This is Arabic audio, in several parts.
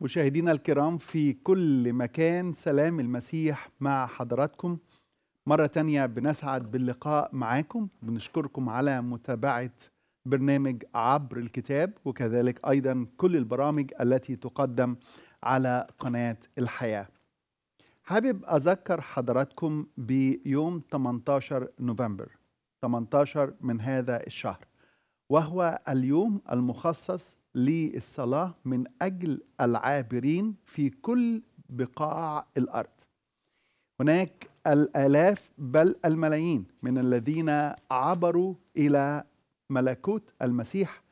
مشاهدينا الكرام في كل مكان، سلام المسيح مع حضراتكم. مرة تانية بنسعد باللقاء معاكم، بنشكركم على متابعة برنامج عبر الكتاب، وكذلك أيضا كل البرامج التي تقدم على قناة الحياة. حابب أذكر حضراتكم بيوم 18 نوفمبر 18 من هذا الشهر، وهو اليوم المخصص للصلاة من أجل العابرين في كل بقاع الأرض. هناك الآلاف بل الملايين من الذين عبروا إلى ملكوت المسيح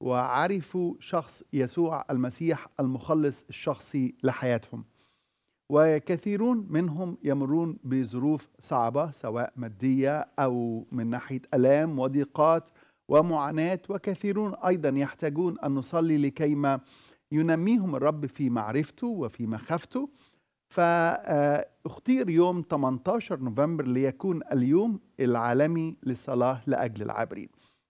وعرفوا شخص يسوع المسيح المخلص الشخصي لحياتهم، وكثيرون منهم يمرون بظروف صعبة سواء مادية أو من ناحية آلام وضيقات ومعاناة، وكثيرون أيضا يحتاجون أن نصلي لكيما ينميهم الرب في معرفته وفي مخافته. فاختير يوم 18 نوفمبر ليكون اليوم العالمي للصلاة لأجل العابرين.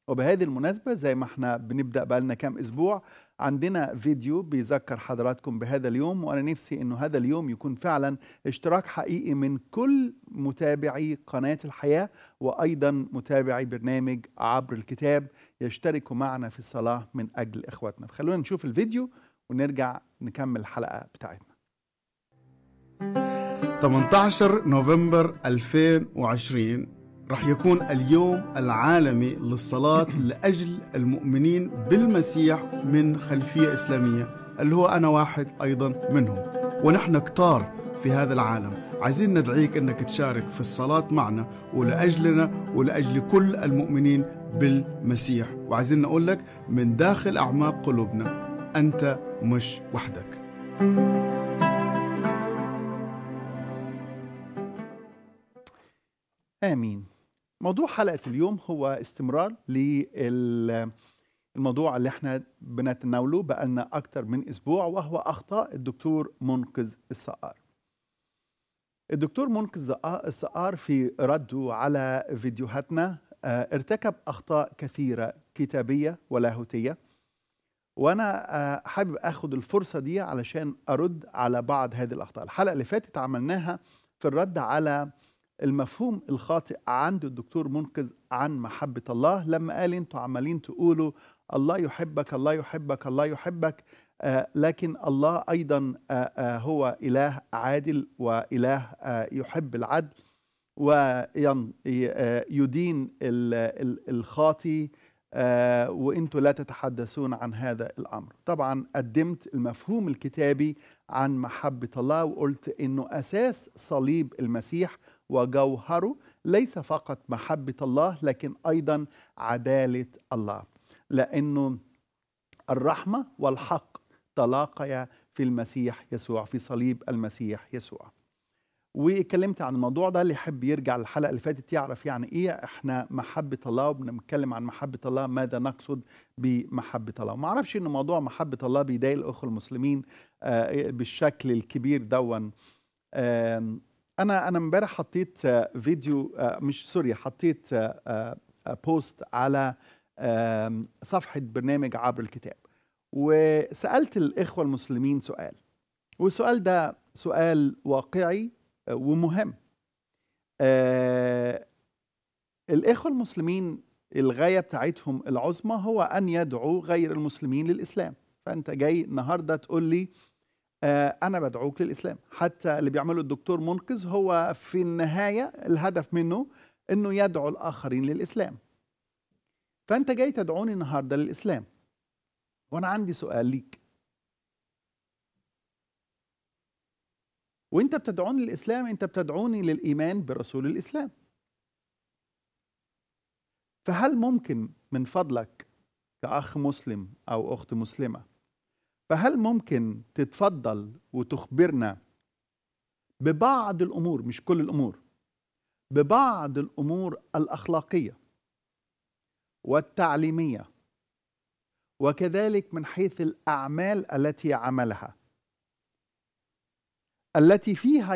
وبهذه المناسبة زي ما احنا بنبدأ بقالنا كام أسبوع، عندنا فيديو بيذكر حضراتكم بهذا اليوم، وأنا نفسي أنه هذا اليوم يكون فعلا اشتراك حقيقي من كل متابعي قناة الحياة وأيضا متابعي برنامج عبر الكتاب يشتركوا معنا في الصلاة من أجل إخواتنا. فخلونا نشوف الفيديو ونرجع نكمل الحلقة بتاعتنا. 18 نوفمبر 2020 رح يكون اليوم العالمي للصلاة لأجل المؤمنين بالمسيح من خلفية إسلامية، اللي هو أنا واحد أيضا منهم، ونحن كتار في هذا العالم. عايزين ندعيك أنك تشارك في الصلاة معنا ولأجلنا ولأجل كل المؤمنين بالمسيح، وعايزين نقول لك من داخل أعماق قلوبنا أنت مش وحدك. آمين. موضوع حلقة اليوم هو استمرار للموضوع اللي احنا بنتناوله بقالنا أكتر من أسبوع، وهو أخطاء الدكتور منقذ السقار. الدكتور منقذ السقار في رده على فيديوهاتنا ارتكب أخطاء كثيرة كتابية ولاهوتية، وأنا حابب أخذ الفرصة دي علشان أرد على بعض هذه الأخطاء. الحلقة اللي فاتت عملناها في الرد على المفهوم الخاطئ عند الدكتور منقذ عن محبة الله، لما قال انتوا عمالين تقولوا الله يحبك الله يحبك الله يحبك، لكن الله أيضا هو إله عادل وإله يحب العدل ويدين الخاطئ، وانتوا لا تتحدثون عن هذا الأمر. طبعا قدمت المفهوم الكتابي عن محبة الله، وقلت انه أساس صليب المسيح وجوهره ليس فقط محبة الله لكن أيضا عدالة الله، لأنه الرحمة والحق تلاقيا في المسيح يسوع، في صليب المسيح يسوع. واتكلمت عن الموضوع ده، اللي يحب يرجع للحلقة اللي فاتت يعرف يعني إيه إحنا محبة الله وبنتكلم عن محبة الله، ماذا نقصد بمحبة الله. وما أعرفش إن موضوع محبة الله بيضايق الأخوة المسلمين بالشكل الكبير دون. أنا امبارح حطيت فيديو مش سوري حطيت بوست على صفحة برنامج عبر الكتاب، وسألت الإخوة المسلمين سؤال، والسؤال ده سؤال واقعي ومهم. الإخوة المسلمين الغاية بتاعتهم العظمى هو أن يدعو غير المسلمين للإسلام، فأنت جاي النهاردة تقول لي أنا بدعوك للإسلام. حتى اللي بيعمله الدكتور منقذ هو في النهاية الهدف منه أنه يدعو الآخرين للإسلام، فأنت جاي تدعوني النهاردة للإسلام، وأنا عندي سؤال ليك. وأنت بتدعوني للإسلام، أنت بتدعوني للإيمان برسول الإسلام، فهل ممكن من فضلك كأخ مسلم أو أخت مسلمة، فهل ممكن تتفضل وتخبرنا ببعض الأمور، مش كل الأمور، ببعض الأمور الأخلاقية والتعليمية وكذلك من حيث الأعمال التي عملها، التي فيها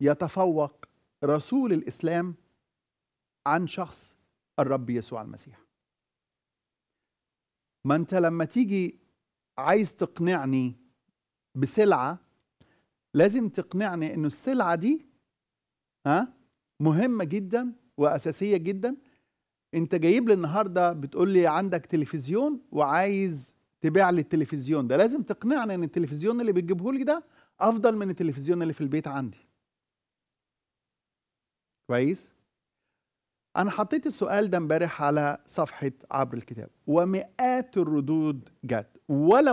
يتفوق رسول الإسلام عن شخص الرب يسوع المسيح؟ ما أنت لما تيجي عايز تقنعني بسلعة، لازم تقنعني انه السلعة دي مهمة جدا واساسية جدا. انت جايب لي النهاردة بتقول لي عندك تلفزيون وعايز تبيع لي التلفزيون ده، لازم تقنعني ان التلفزيون اللي بتجيبه لي ده افضل من التلفزيون اللي في البيت عندي. كويس؟ انا حطيت السؤال ده امبارح على صفحة عبر الكتاب ومئات الردود جت، ولا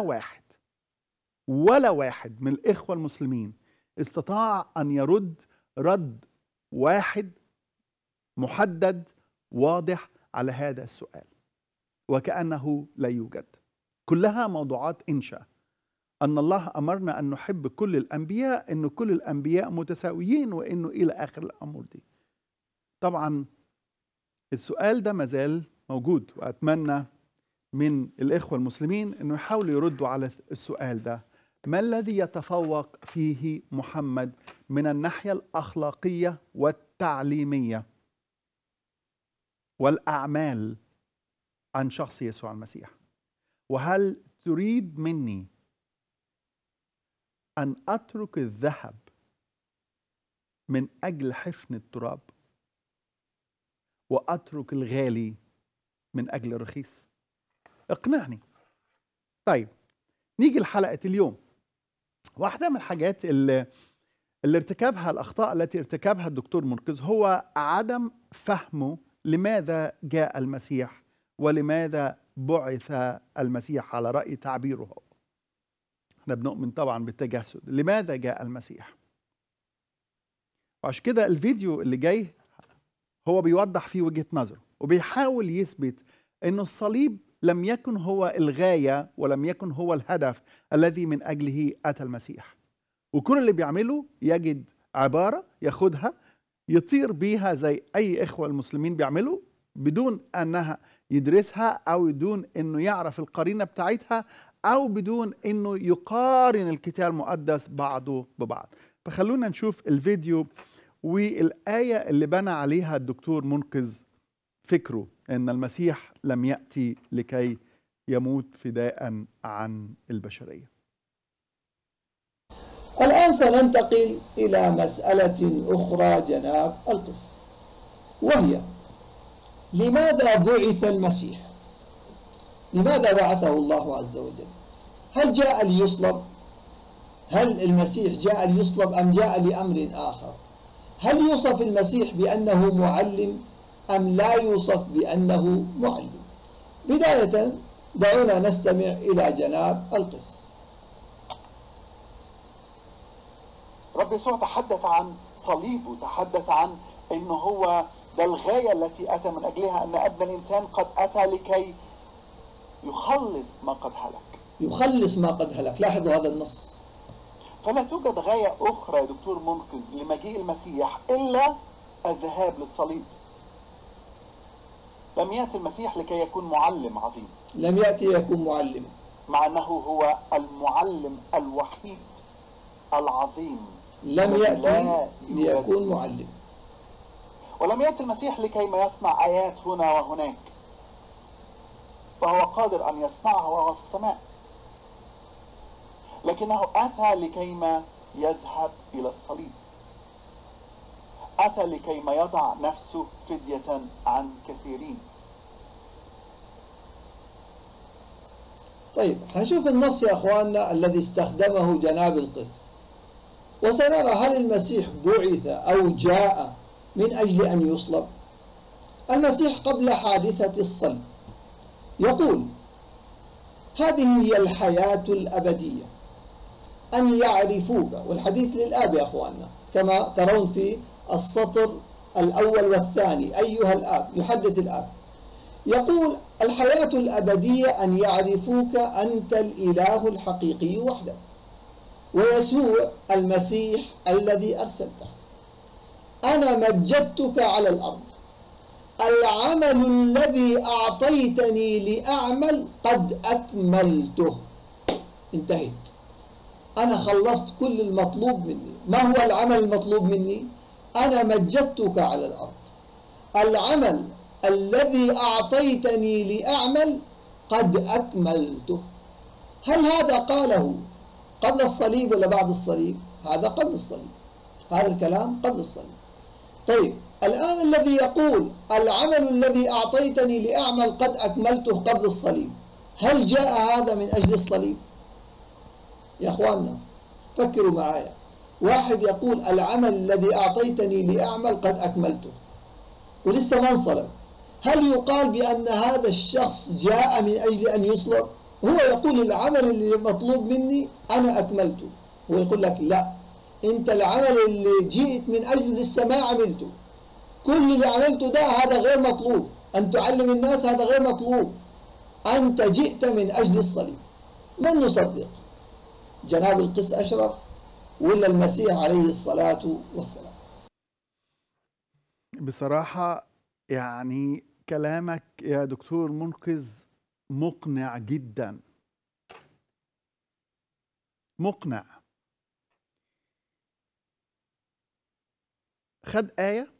واحد من الإخوة المسلمين استطاع أن يرد رد واحد محدد واضح على هذا السؤال، وكأنه لا يوجد. كلها موضوعات إنشاء، أن الله أمرنا أن نحب كل الأنبياء، أن كل الأنبياء متساويين، وأنه إلى آخر الأمور دي. طبعا السؤال ده مازال موجود، وأتمنى من الإخوة المسلمين أنه يحاولوا يردوا على السؤال ده. ما الذي يتفوق فيه محمد من الناحية الأخلاقية والتعليمية والأعمال عن شخص يسوع المسيح؟ وهل تريد مني أن أترك الذهب من أجل حفن التراب وأترك الغالي من أجل الرخيص؟ اقنعني. طيب نيجي لحلقة اليوم. واحدة من الحاجات اللي ارتكبها، الأخطاء التي ارتكبها الدكتور منقذ، هو عدم فهمه لماذا جاء المسيح ولماذا بعث المسيح على رأي تعبيره. احنا بنؤمن طبعا بالتجسد. لماذا جاء المسيح؟ وعشان كده الفيديو اللي جاي هو بيوضح فيه وجهة نظره، وبيحاول يثبت انه الصليب لم يكن هو الغاية ولم يكن هو الهدف الذي من أجله أتى المسيح. وكل اللي بيعمله يجد عبارة ياخدها يطير بيها زي أي إخوة المسلمين بيعملوا، بدون أنها يدرسها أو بدون أنه يعرف القرينة بتاعتها أو بدون أنه يقارن الكتاب المقدس بعضه ببعض. فخلونا نشوف الفيديو والآية اللي بنى عليها الدكتور منقذ فكره أن المسيح لم يأتي لكي يموت فداء عن البشرية. الآن سننتقل إلى مسألة أخرى جناب القس، وهي لماذا بعث المسيح؟ لماذا بعثه الله عز وجل؟ هل جاء ليصلب؟ هل المسيح جاء ليصلب أم جاء لأمر آخر؟ هل يوصف المسيح بأنه معلم؟ أم لا يوصف بأنه معلم؟ بداية دعونا نستمع إلى جناب القس. رب يسوع تحدث عن صليبه، تحدث عن أنه هو ده الغاية التي أتى من أجلها، أن ابن الإنسان قد أتى لكي يخلص ما قد هلك. يخلص ما قد هلك، لاحظوا هذا النص. فلا توجد غاية أخرى يا دكتور منقذ لمجيء المسيح إلا الذهاب للصليب. لم يأتي المسيح لكي يكون معلم عظيم. لم يأتي ليكون معلم، مع أنه هو المعلم الوحيد العظيم. لم يأتي ليكون معلم. ولم يأتي المسيح لكي ما يصنع آيات هنا وهناك، وهو قادر أن يصنعها وهو في السماء، لكنه أتى لكي ما يذهب إلى الصليب. أتى لكيما يضع نفسه فدية عن كثيرين. طيب هنشوف النص يا أخواننا الذي استخدمه جناب القس، وسنرى هل المسيح بعث أو جاء من أجل أن يصلب. المسيح قبل حادثة الصلب يقول: هذه هي الحياة الأبدية، أن يعرفوك. والحديث للآب يا أخواننا كما ترون في السطر الأول والثاني. أيها الآب، يحدث الآب يقول: الحياة الأبدية أن يعرفوك أنت الإله الحقيقي وحدك، ويسوع المسيح الذي أرسلته. أنا مجدتك على الأرض، العمل الذي أعطيتني لأعمل قد أكملته. انتهيت، أنا خلصت كل المطلوب مني. ما هو العمل المطلوب مني؟ أنا مجدتك على الأرض، العمل الذي أعطيتني لأعمل قد أكملته. هل هذا قاله قبل الصليب ولا بعد الصليب؟ هذا قبل الصليب، هذا الكلام قبل الصليب. طيب الآن الذي يقول العمل الذي أعطيتني لأعمل قد أكملته قبل الصليب، هل جاء هذا من أجل الصليب؟ يا أخواننا فكروا معايا. واحد يقول العمل الذي أعطيتني لأعمل قد أكملته ولسه ما انصلب، هل يقال بأن هذا الشخص جاء من أجل أن يصلب؟ هو يقول العمل اللي مطلوب مني أنا أكملته، هو يقول لك لا، أنت العمل اللي جئت من أجل لسه ما عملته، كل اللي عملته ده هذا غير مطلوب، أن تعلم الناس هذا غير مطلوب، أنت جئت من أجل الصليب. من نصدق؟ جناب القس أشرف ولا المسيح عليه الصلاة والسلام؟ بصراحة يعني كلامك يا دكتور منقذ مقنع جدا، مقنع. خد آية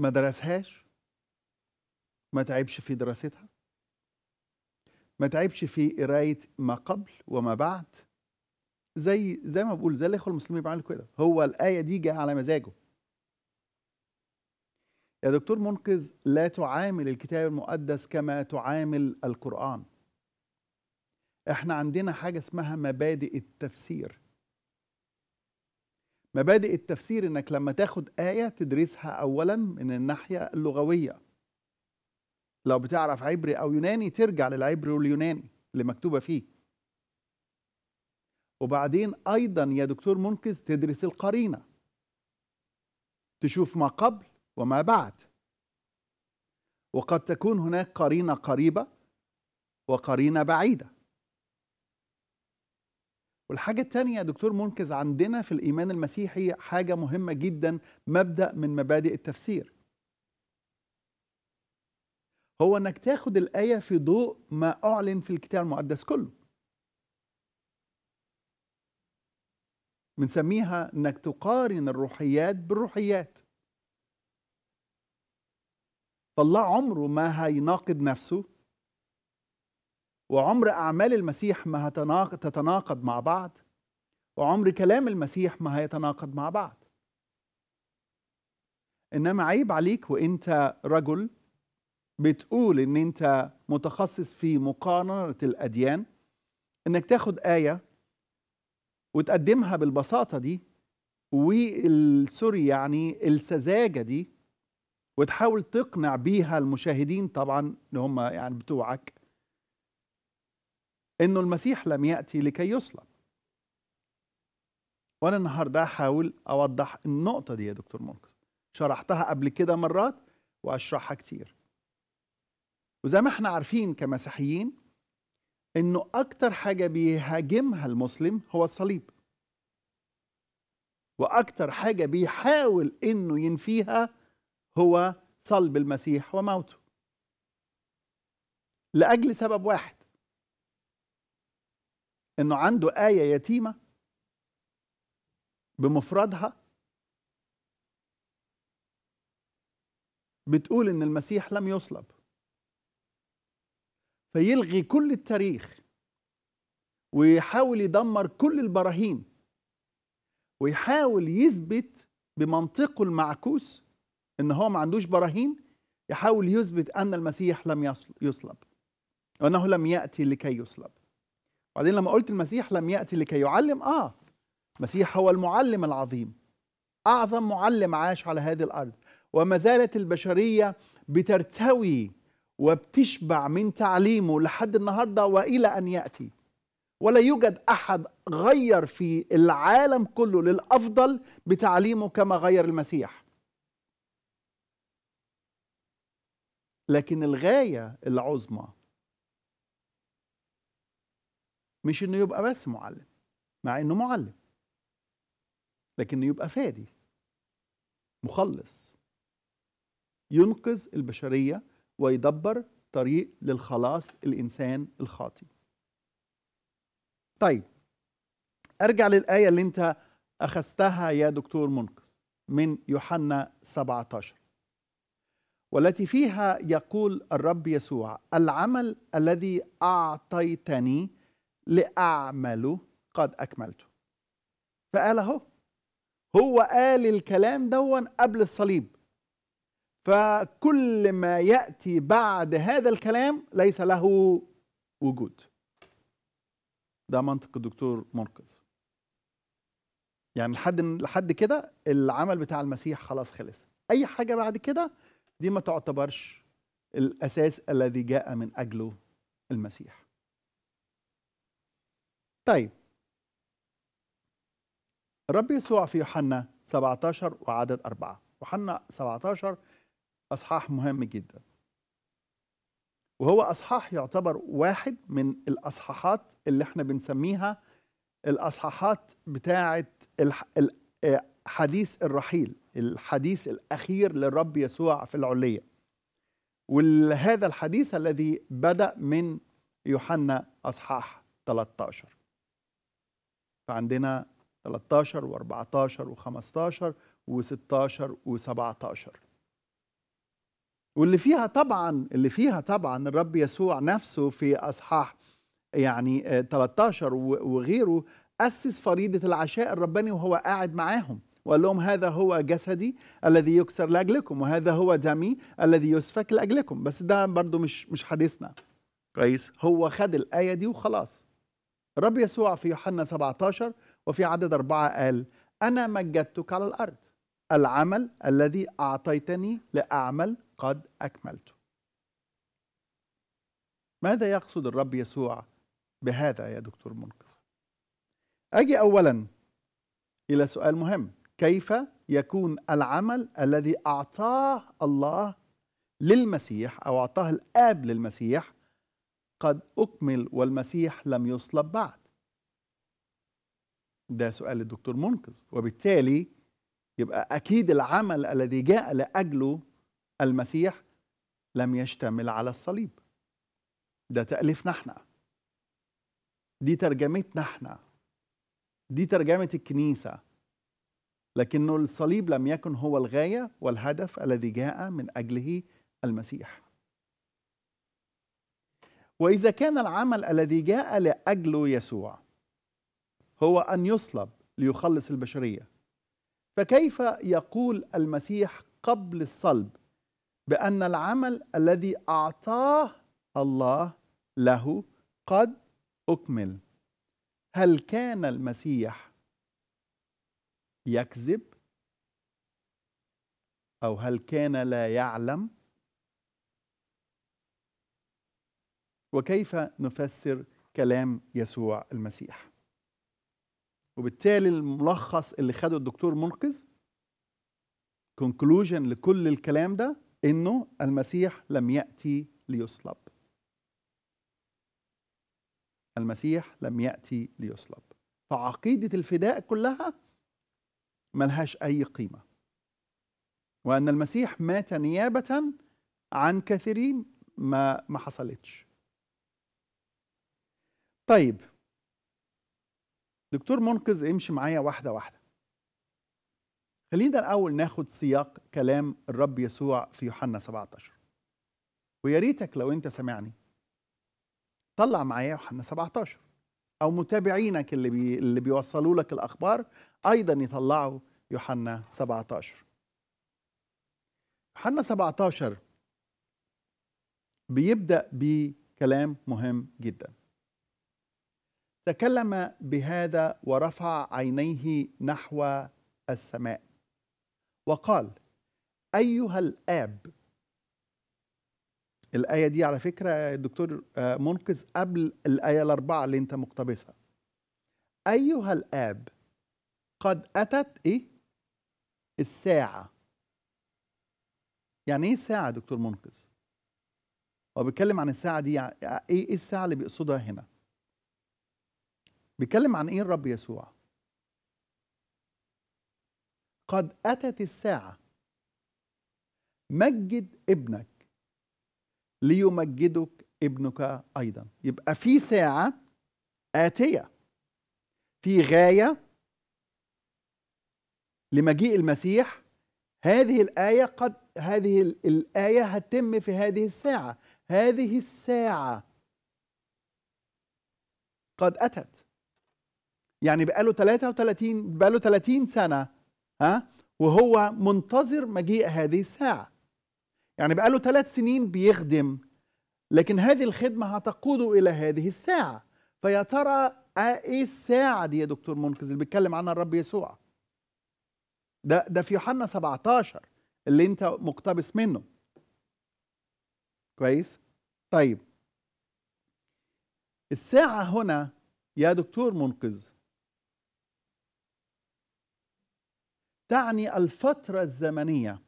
ما درسهاش، ما تعبش في دراستها، ما تعبش في قراية ما قبل وما بعد، زي ما بقول زي الإخوة المسلمين بيعملوا كده، هو الآية دي جاية على مزاجه. يا دكتور منقذ لا تعامل الكتاب المقدس كما تعامل القرآن. احنا عندنا حاجة اسمها مبادئ التفسير. مبادئ التفسير انك لما تاخد آية تدرسها اولا من الناحية اللغوية، لو بتعرف عبري او يوناني ترجع للعبري واليوناني اللي مكتوبة فيه، وبعدين ايضا يا دكتور منقذ تدرس القرينة، تشوف ما قبل وما بعد، وقد تكون هناك قرينة قريبة وقرينة بعيدة. والحاجة الثانية يا دكتور منقذ عندنا في الإيمان المسيحي حاجة مهمة جدا، مبدأ من مبادئ التفسير، هو أنك تاخد الآية في ضوء ما أعلن في الكتاب المقدس كله. بنسميها أنك تقارن الروحيات بالروحيات. فالله عمره ما هيناقض نفسه، وعمر أعمال المسيح ما تتناقض مع بعض، وعمر كلام المسيح ما هيتناقض مع بعض. إنما عيب عليك وإنت رجل بتقول إن أنت متخصص في مقارنة الأديان إنك تاخد آية وتقدمها بالبساطة دي والسوري يعني السذاجة دي، وتحاول تقنع بيها المشاهدين طبعا اللي هم يعني بتوعك انه المسيح لم يأتي لكي يصلب. وانا النهارده هحاول اوضح النقطة دي يا دكتور منقذ، شرحتها قبل كده مرات واشرحها كتير. وزي ما احنا عارفين كمسيحيين انه اكتر حاجة بيهاجمها المسلم هو الصليب، واكتر حاجة بيحاول انه ينفيها هو صلب المسيح وموته، لأجل سبب واحد، إنه عنده آية يتيمة بمفردها بتقول إن المسيح لم يصلب، فيلغي كل التاريخ ويحاول يدمر كل البراهين ويحاول يثبت بمنطقه المعكوس إن هو ما عندوش براهين، يحاول يثبت أن المسيح لم يصلب وأنه لم يأتي لكي يصلب. وبعدين لما قلت المسيح لم يأتي لكي يعلم، المسيح هو المعلم العظيم، أعظم معلم عاش على هذه الأرض، وما زالت البشرية بترتوي وبتشبع من تعليمه لحد النهاردة وإلى أن يأتي. ولا يوجد أحد غير في العالم كله للأفضل بتعليمه كما غير المسيح. لكن الغاية العظمى مش انه يبقى بس معلم، مع انه معلم، لكن انه يبقى فادي مخلص ينقذ البشرية ويدبر طريق للخلاص الإنسان الخاطئ. طيب ارجع للآية اللي انت اخذتها يا دكتور منقذ من يوحنا 17، والتي فيها يقول الرب يسوع: العمل الذي أعطيتني لأعمله قد أكملته. فقاله هو قال الكلام دون قبل الصليب، فكل ما يأتي بعد هذا الكلام ليس له وجود. ده منطق الدكتور منقذ. يعني لحد كده العمل بتاع المسيح خلاص خلص، أي حاجة بعد كده دي ما تعتبرش الأساس الذي جاء من أجله المسيح. طيب الرب يسوع في يوحنا 17 وعدد 4، يوحنا 17 أصحاح مهم جدا، وهو أصحاح يعتبر واحد من الأصحاحات اللي احنا بنسميها الأصحاحات بتاعة حديث الرحيل، الحديث الأخير للرب يسوع في العلية. وهذا الحديث الذي بدأ من يوحنا أصحاح 13، فعندنا 13 و14 و15 و16 و17، واللي فيها طبعا الرب يسوع نفسه في أصحاح يعني 13 وغيره أسس فريضة العشاء الرباني وهو قاعد معاهم، وقال لهم: هذا هو جسدي الذي يكسر لأجلكم، وهذا هو دمي الذي يسفك لأجلكم. بس ده برضو مش حديثنا كويس، هو خد الآية دي وخلاص. الرب يسوع في يوحنا 17 وفي عدد 4 قال: أنا مجدتك على الأرض، العمل الذي أعطيتني لأعمل قد أكملته. ماذا يقصد الرب يسوع بهذا يا دكتور منقذ؟ أجي أولا إلى سؤال مهم: كيف يكون العمل الذي أعطاه الله للمسيح أو أعطاه الآب للمسيح قد أكمل والمسيح لم يصلب بعد؟ ده سؤال الدكتور منقذ، وبالتالي يبقى أكيد العمل الذي جاء لأجله المسيح لم يشتمل على الصليب. ده تأليفنا احنا، دي ترجمتنا احنا، دي ترجمة الكنيسة، لكنه الصليب لم يكن هو الغاية والهدف الذي جاء من أجله المسيح. وإذا كان العمل الذي جاء لأجله يسوع هو أن يصلب ليخلص البشرية، فكيف يقول المسيح قبل الصلب بأن العمل الذي أعطاه الله له قد أكمل؟ هل كان المسيح يكذب؟ أو هل كان لا يعلم؟ وكيف نفسر كلام يسوع المسيح؟ وبالتالي الملخص اللي خده الدكتور منقذ كونكلوجن لكل الكلام ده إنه المسيح لم يأتي ليصلب، المسيح لم يأتي ليصلب، فعقيدة الفداء كلها ملهاش أي قيمة، وأن المسيح مات نيابة عن كثيرين ما حصلتش. طيب دكتور منقذ امشي معايا واحدة واحدة. خلينا الأول ناخد سياق كلام الرب يسوع في يوحنا 17، ويا ريتك لو أنت سمعني طلع معايا يوحنا 17، أو متابعينك اللي بيوصلوا لك الأخبار أيضا يطلعوا يوحنا 17. يوحنا 17 بيبدأ بكلام مهم جدا: تكلم بهذا ورفع عينيه نحو السماء وقال: أيها الآب. الآية دي على فكرة يا دكتور منقذ قبل الآية 4 اللي أنت مقتبسها. أيها الآب قد أتت إيه؟ الساعة. يعني إيه الساعة دكتور منقذ؟ هو بيتكلم عن الساعة دي، إيه الساعة اللي بيقصدها هنا؟ بيتكلم عن إيه الرب يسوع؟ قد أتت الساعة، مجد ابنك ليمجدك ابنك أيضا. يبقى في ساعة آتية، في غاية لمجيء المسيح. هذه الآية قد هذه الآية هتتم في هذه الساعة. هذه الساعة قد أتت. يعني بقاله 33 بقاله 30 سنة وهو منتظر مجيء هذه الساعة. يعني بقاله 3 سنين بيخدم، لكن هذه الخدمة هتقوده إلى هذه الساعة. فيا ترى إيه الساعة دي يا دكتور منقذ اللي بيتكلم عنها الرب يسوع؟ ده في يوحنا 17 اللي أنت مقتبس منه. كويس؟ طيب الساعة هنا يا دكتور منقذ تعني الفترة الزمنية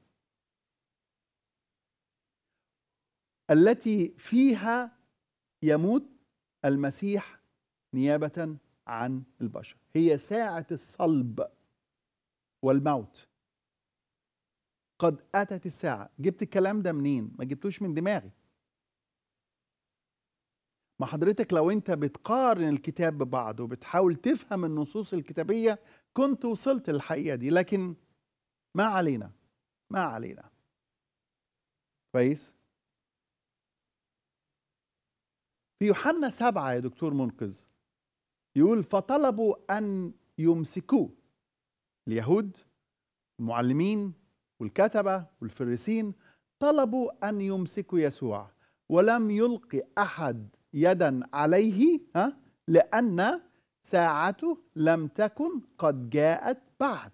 التي فيها يموت المسيح نيابة عن البشر. هي ساعة الصلب والموت. قد أتت الساعة. جبت الكلام ده منين؟ ما جبتوش من دماغي. ما حضرتك لو انت بتقارن الكتاب ببعض وبتحاول تفهم النصوص الكتابية كنت وصلت للحقيقة دي، لكن ما علينا ما علينا. كويس؟ في يوحنا 7 يا دكتور منقذ يقول فطلبوا أن يمسكوه اليهود المعلمين والكتبة والفريسين، طلبوا أن يمسكوا يسوع ولم يلقي أحد يدا عليه لأن ساعته لم تكن قد جاءت بعد.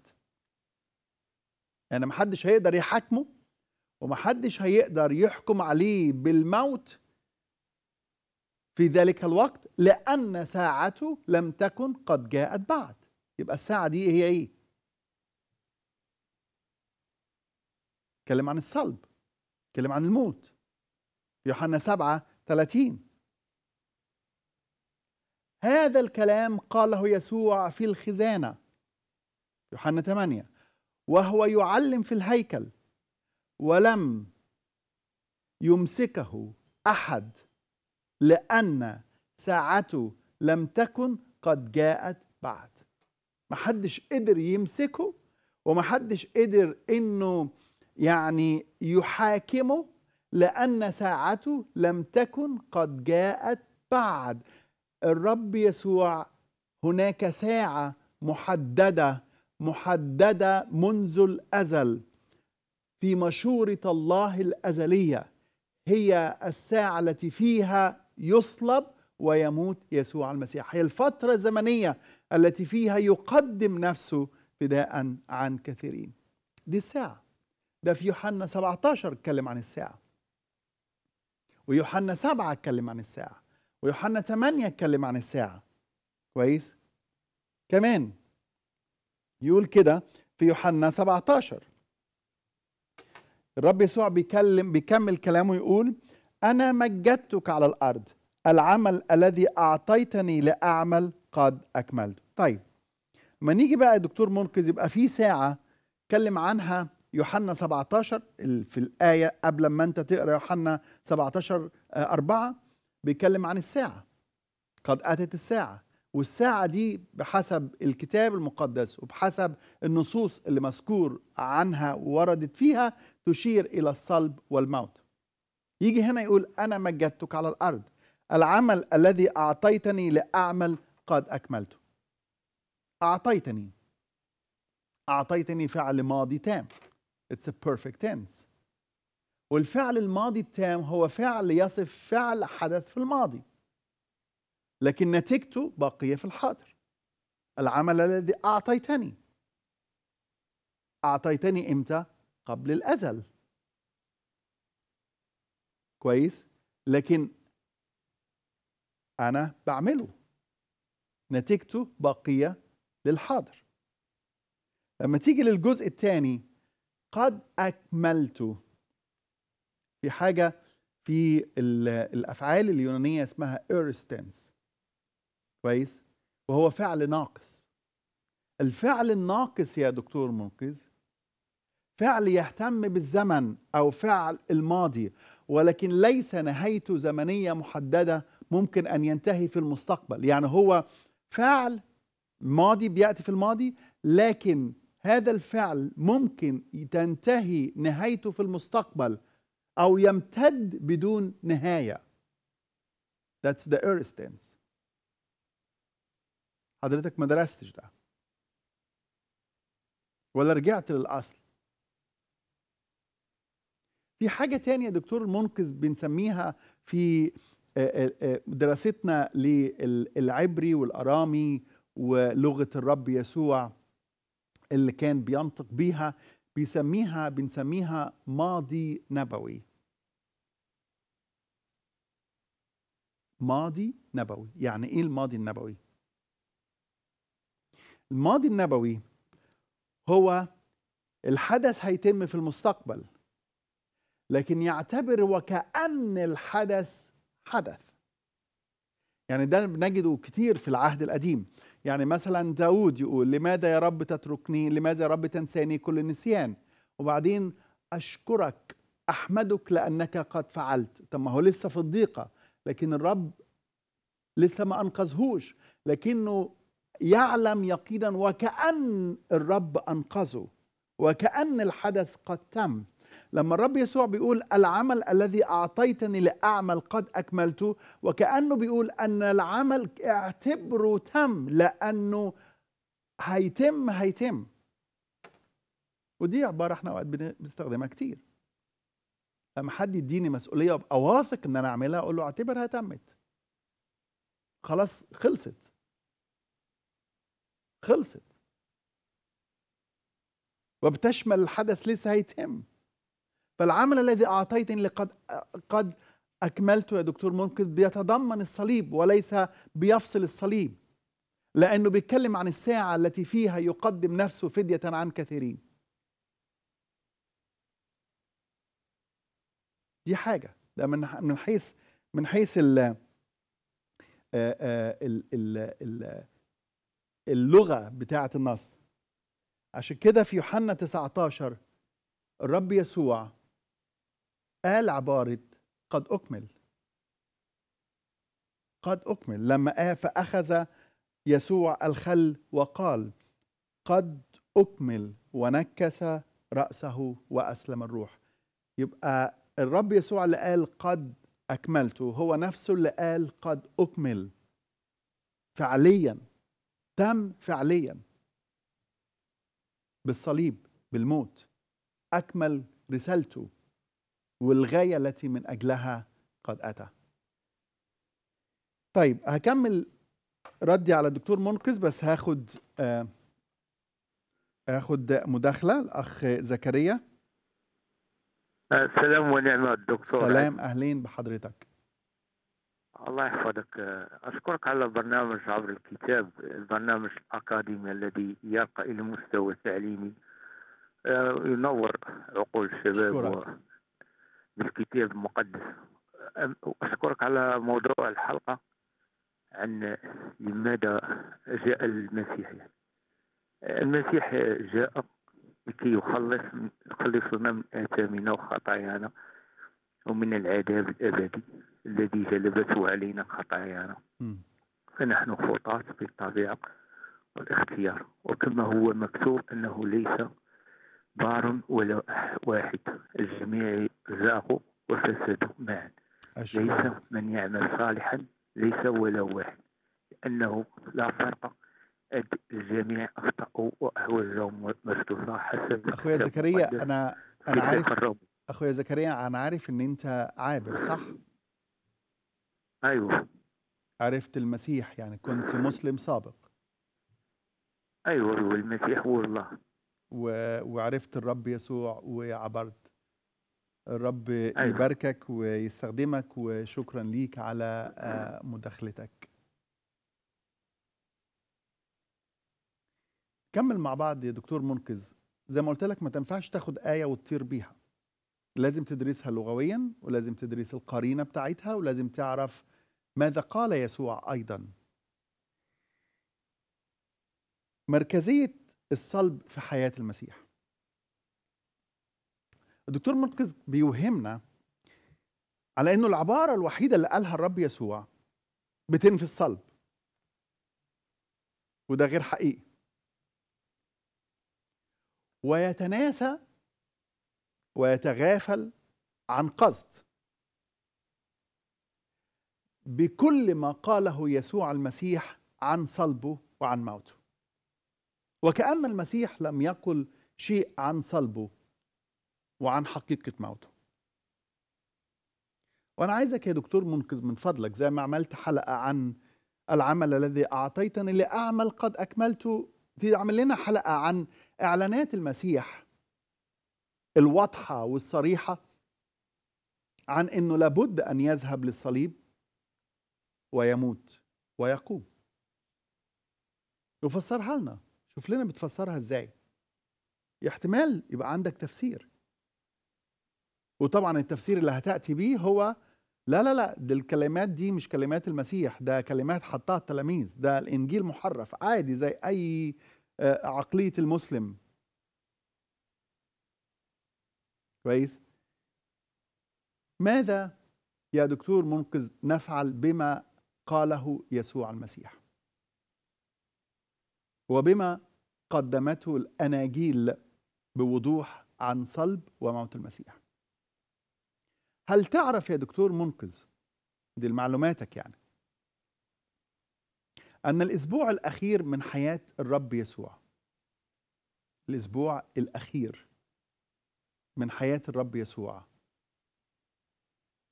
يعني محدش هيقدر يحاكمه ومحدش هيقدر يحكم عليه بالموت في ذلك الوقت لأن ساعته لم تكن قد جاءت بعد. يبقى الساعة دي هي ايه؟ اتكلم عن الصلب، اتكلم عن الموت. يوحنا 7:30 هذا الكلام قاله يسوع في الخزانة. يوحنا 8 وهو يعلم في الهيكل ولم يمسكه أحد لأن ساعته لم تكن قد جاءت بعد. محدش قدر يمسكه ومحدش قدر إنه يعني يحاكمه لأن ساعته لم تكن قد جاءت بعد. الرب يسوع هناك ساعة محددة محددة منذ الأزل في مشورة الله الأزلية. هي الساعة التي فيها يصلب ويموت يسوع المسيح. هي الفترة الزمنية التي فيها يقدم نفسه فداء عن كثيرين. دي الساعة. ده في يوحنا 17 اتكلم عن الساعة، ويوحنا 7 اتكلم عن الساعة، ويوحنا 8 اتكلم عن الساعة. كويس؟ كمان يقول كده في يوحنا 17 الرب يسوع بيكمل كلامه يقول أنا مجدتك على الأرض، العمل الذي أعطيتني لأعمل قد أكملته. طيب لما نيجي بقى دكتور منقذ يبقى في ساعة اتكلم عنها يوحنا 17 في الآية قبل ما أنت تقرأ يوحنا 17:4 بيتكلم عن الساعة. قد أتت الساعة، والساعة دي بحسب الكتاب المقدس وبحسب النصوص اللي مذكور عنها وردت فيها تشير إلى الصلب والموت. يجي هنا يقول أنا مجدتك على الأرض، العمل الذي أعطيتني لأعمل قد أكملته. أعطيتني، أعطيتني فعل ماضي تام. It's a perfect tense. والفعل الماضي التام هو فعل يصف فعل حدث في الماضي لكن نتيجته باقية في الحاضر. العمل الذي أعطيتني، أعطيتني إمتى؟ قبل الأزل. كويس؟ لكن أنا بعمله، نتيجته باقية للحاضر. لما تيجي للجزء الثاني قد أكملته، في حاجة في الأفعال اليونانية اسمها إيرستنس. كويس؟ وهو فعل ناقص. الفعل الناقص يا دكتور منقذ فعل يهتم بالزمن أو فعل الماضي ولكن ليس نهايته زمنية محددة ممكن أن ينتهي في المستقبل. يعني هو فعل ماضي بيأتي في الماضي لكن هذا الفعل ممكن تنتهي نهايته في المستقبل أو يمتد بدون نهاية. That's the aorist tense. حضرتك ما درستش ده ولا رجعت للأصل. في حاجة تانية دكتور المنقذ بنسميها في دراستنا للعبري والأرامي ولغة الرب يسوع اللي كان بينطق بيها، بنسميها ماضي نبوي. ماضي نبوي، يعني إيه الماضي النبوي؟ الماضي النبوي هو الحدث هيتم في المستقبل، لكن يعتبر وكأن الحدث حدث. يعني ده بنجده كتير في العهد القديم. يعني مثلا داود يقول لماذا يا رب تتركني، لماذا يا رب تنساني كل نسيان، وبعدين أشكرك أحمدك لأنك قد فعلت. طب ما هو لسه في الضيقة، لكن الرب لسه ما أنقذهوش، لكنه يعلم يقينا وكأن الرب أنقذه وكأن الحدث قد تم. لما الرب يسوع بيقول العمل الذي أعطيتني لأعمل قد أكملته، وكأنه بيقول أن العمل اعتبره تم لأنه هيتم. ودي عبارة احنا وقت بنستخدمها كتير. لما حد يديني مسؤولية وابقى واثق ان انا اعملها اقول له اعتبرها تمت، خلاص خلصت، وبتشمل الحدث لسه هيتم. فالعمل الذي أعطيتني لقد أكملته يا دكتور منقذ بيتضمن الصليب وليس بيفصل الصليب، لأنه بيتكلم عن الساعة التي فيها يقدم نفسه فدية عن كثيرين. دي حاجة، ده من حيث اللغة بتاعة النص. عشان كده في يوحنا 19 الرب يسوع قال عبارة قد أكمل، قد أكمل. لما فأخذ يسوع الخل وقال قد أكمل، ونكس رأسه وأسلم الروح. يبقى الرب يسوع اللي قال قد أكملته هو نفسه اللي قال قد أكمل فعليا، تم فعليا بالصليب بالموت، أكمل رسالته والغاية التي من أجلها قد أتى. طيب هكمل ردي على الدكتور منقذ، بس هاخد مداخلة الأخ زكريا. السلام ونعمة الدكتور. سلام، أهلين بحضرتك. الله يحفظك، أشكرك على برنامج عبر الكتاب، البرنامج الأكاديمي الذي يرقى إلى مستوى تعليمي ينور عقول الشباب بالكتاب المقدس. أشكرك على موضوع الحلقة عن لماذا جاء المسيح. المسيح جاء لكي يخلصنا من آثامنا وخطايانا ومن العذاب الأبدي الذي جلبته علينا خطايانا. فنحن خطاة بالطبيعة والاختيار، وكما هو مكتوب أنه ليس بار ولا واحد، الجميع زاغوا وفسدوا معا. ليس من يعمل صالحا، ليس ولا واحد، لأنه لا فرق، الجميع أخطأوا وأحوالهم مفتوحة حسب. أخويا زكريا أنا عارف، أخويا زكريا أنا عارف إن أنت عابر صح؟ أيوه. عرفت المسيح، يعني كنت مسلم سابق. أيوه، المسيح هو الله. وعرفت الرب يسوع وعبرت. الرب يباركك ويستخدمك، وشكرا ليك على مداخلتك. كمل مع بعض يا دكتور منقذ. زي ما قلت لك ما تنفعش تاخد آية وتطير بيها، لازم تدرسها لغويا، ولازم تدرس القرينة بتاعتها، ولازم تعرف ماذا قال يسوع أيضا. مركزية الصلب في حياة المسيح. الدكتور منقذ بيوهمنا على أنه العبارة الوحيدة اللي قالها الرب يسوع بتنفي الصلب، وده غير حقيقي. ويتناسى ويتغافل عن قصد بكل ما قاله يسوع المسيح عن صلبه وعن موته، وكأن المسيح لم يقل شيء عن صلبه وعن حقيقة موته. وأنا عايزك يا دكتور منقذ من فضلك، زي ما عملت حلقة عن العمل الذي أعطيتني لأعمل قد أكملته، تعمل لنا حلقة عن إعلانات المسيح الواضحة والصريحة عن أنه لابد أن يذهب للصليب ويموت ويقوم. يفسرها لنا، شوف لنا بتفسرها إزاي، احتمال يبقى عندك تفسير. وطبعا التفسير اللي هتأتي بيه هو لا لا لا، دي الكلمات دي مش كلمات المسيح، ده كلمات حطها التلاميذ، ده الإنجيل محرف عادي زي أي عقلية المسلم. كويس؟ ماذا يا دكتور منقذ نفعل بما قاله يسوع المسيح وبما قدمته الأناجيل بوضوح عن صلب وموت المسيح؟ هل تعرف يا دكتور منقذ، دي معلوماتك يعني، أن الأسبوع الأخير من حياة الرب يسوع، الأسبوع الأخير من حياة الرب يسوع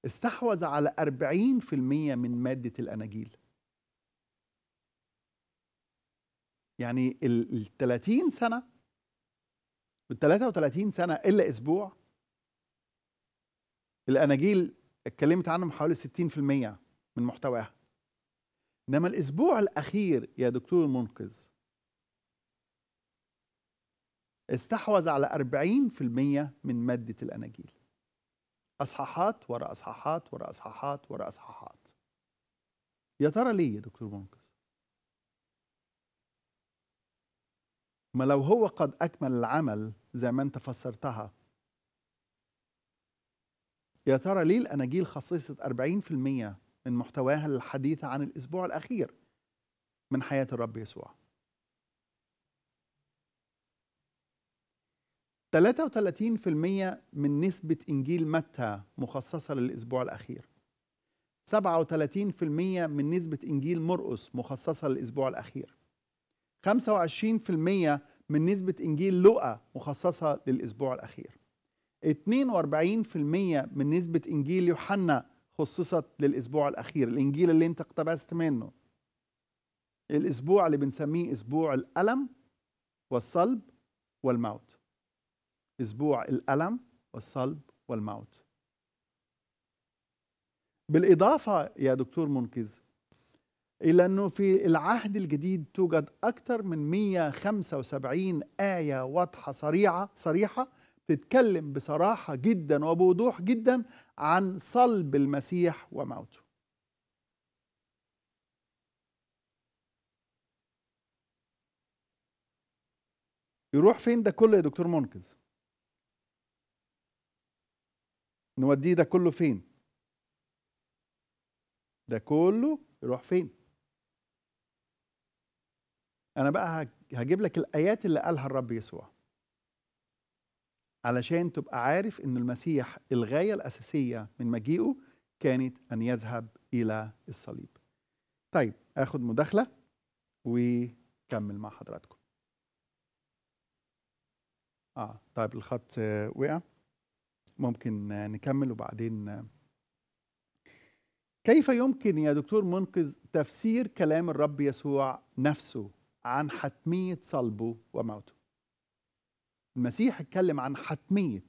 استحوذ على 40% من مادة الأناجيل؟ يعني ال 30 سنة وال 33 سنة إلا أسبوع، الأناجيل اتكلمت عنهم حوالي 60% من محتواها. إنما الأسبوع الأخير يا دكتور منقذ استحوذ على 40% من مادة الأناجيل. أصحاحات ورا أصحاحات ورا أصحاحات ورا أصحاحات. يا ترى ليه يا دكتور منقذ؟ ما لو هو قد أكمل العمل زي ما أنت فسرتها، يا ترى ليه الأناجيل خصصت 40% من محتواها للحديث عن الأسبوع الأخير من حياة الرب يسوع؟ 33% من نسبة إنجيل متى مخصصة للأسبوع الأخير. 37% من نسبة إنجيل مرقس مخصصة للأسبوع الأخير. 25% من نسبة إنجيل لوقا مخصصة للأسبوع الأخير. 42% من نسبة إنجيل يوحنا خصصت للأسبوع الأخير، الإنجيل اللي أنت اقتبست منه، الأسبوع اللي بنسميه أسبوع الألم والصلب والموت. أسبوع الألم والصلب والموت. بالإضافة يا دكتور منقذ إلى أنه في العهد الجديد توجد أكثر من 175 آية واضحة صريحة تتكلم بصراحة جدا وبوضوح جدا عن صلب المسيح وموته. يروح فين ده كله يا دكتور منقذ؟ نوديه ده كله فين؟ ده كله يروح فين؟ أنا بقى هجيب لك الآيات اللي قالها الرب يسوع علشان تبقى عارف إن المسيح الغاية الأساسية من مجيئه كانت أن يذهب إلى الصليب. طيب آخد مداخلة وكمل مع حضراتكم. طيب الخط وقع، ممكن نكمل وبعدين. كيف يمكن يا دكتور منقذ تفسير كلام الرب يسوع نفسه عن حتمية صلبه وموته؟ المسيح اتكلم عن حتمية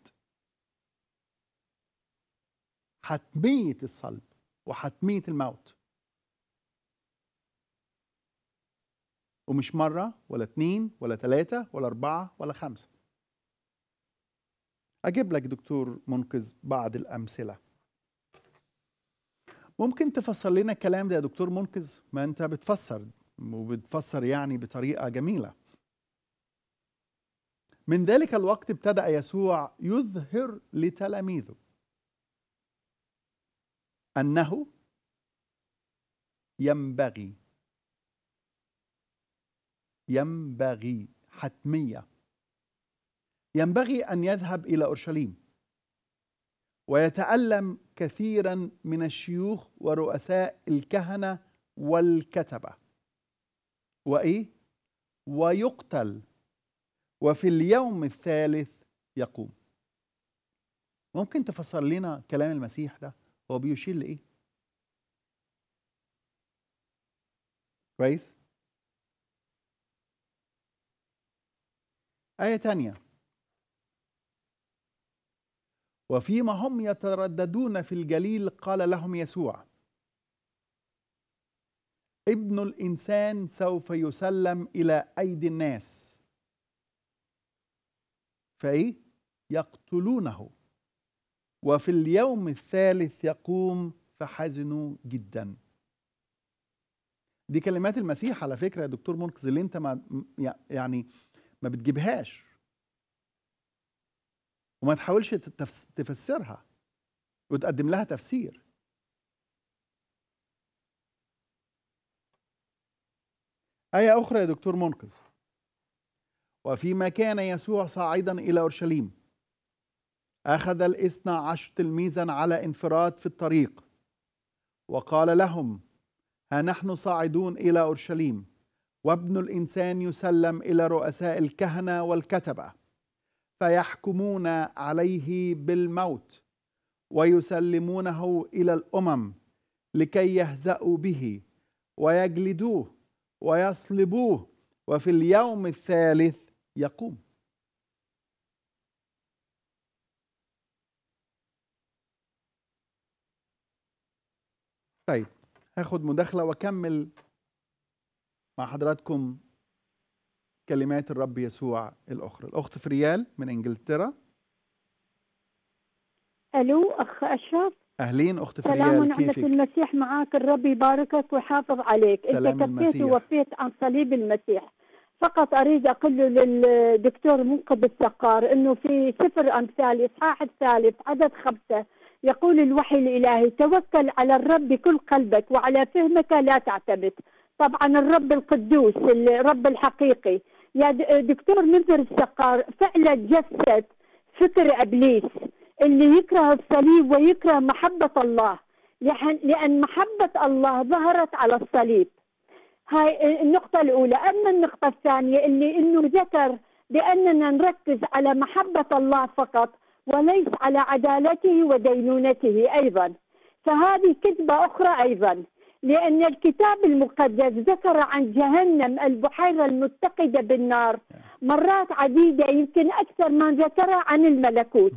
الصلب وحتمية الموت، ومش مرة ولا اتنين ولا تلاتة ولا أربعة ولا خمسة. أجيب لك دكتور منقذ بعض الأمثلة. ممكن تفسر لنا الكلام ده يا دكتور منقذ؟ ما أنت بتفسر، وبتفسر يعني بطريقة جميلة. من ذلك الوقت ابتدأ يسوع يظهر لتلاميذه أنه ينبغي حتمية ينبغي أن يذهب إلى أورشليم ويتألم كثيرا من الشيوخ ورؤساء الكهنة والكتبة ويقتل، وفي اليوم الثالث يقوم. ممكن تفسر لنا كلام المسيح ده هو بيشير لإيه؟ كويس؟ آية تانية: وفيما هم يترددون في الجليل قال لهم يسوع: ابن الإنسان سوف يسلم إلى أيدي الناس يقتلونه، وفي اليوم الثالث يقوم. فحزنوا جدا. دي كلمات المسيح على فكرة يا دكتور منقذ، اللي انت ما بتجيبهاش وما تحاولش تفسرها وتقدم لها تفسير. آية أخرى يا دكتور منقذ: وفيما كان يسوع صاعدا إلى أورشليم أخذ الاثنى عشر تلميذا على انفراد في الطريق وقال لهم: ها نحن صاعدون إلى أورشليم، وابن الإنسان يسلم إلى رؤساء الكهنة والكتبة، فيحكمون عليه بالموت ويسلمونه إلى الأمم لكي يهزأوا به ويجلدوه ويصلبوه، وفي اليوم الثالث يقوم. طيب، هاخد مداخلة وأكمل مع حضراتكم كلمات الرب يسوع الأخرى. الأخت فريال من إنجلترا. ألو أخ أشرف. أهلين أخت فريال، سلام ونعمة المسيح معاك، الرب يباركك ويحافظ عليك. أنت كفيت ووفيت عن صليب المسيح. فقط أريد أقول للدكتور منقذ السقار أنه في سفر أمثال إصحاح الثالث عدد 5 يقول الوحي الإلهي: توكل على الرب بكل قلبك وعلى فهمك لا تعتمد. طبعا الرب القدوس الرب الحقيقي يا دكتور منقذ السقار فعلا جسد فكر إبليس اللي يكره الصليب ويكره محبة الله، لأن محبة الله ظهرت على الصليب. هاي النقطة الأولى. أما النقطة الثانية اللي إنه ذكر بأننا نركز على محبة الله فقط وليس على عدالته ودينونته أيضا، فهذه كذبة أخرى أيضا، لأن الكتاب المقدس ذكر عن جهنم البحيرة المتقدة بالنار مرات عديدة، يمكن أكثر ما ذكرها عن الملكوت.